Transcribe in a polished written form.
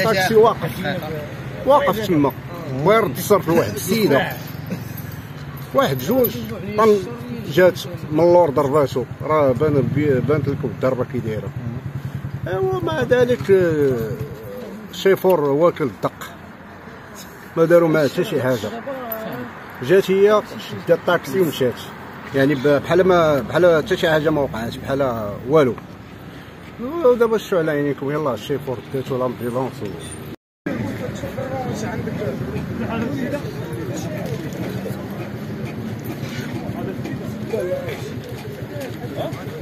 الطاكسي واقف تما بغا يرد الصرف لواحد السيده واحد جوج طن جات من اللور ضرباتو راه بانت لكم الضربه كي دايره. ايوا مع ذلك شيفور واكل الدق ما داروا معاه حتى شي حاجه. جات هي شدت الطاكسي ومشات يعني بحال حتى شي حاجه ما وقعاتش بحال والو. ودابا شتو على عينيكم يلاه الشيفور داتو لامبيلونس. عندك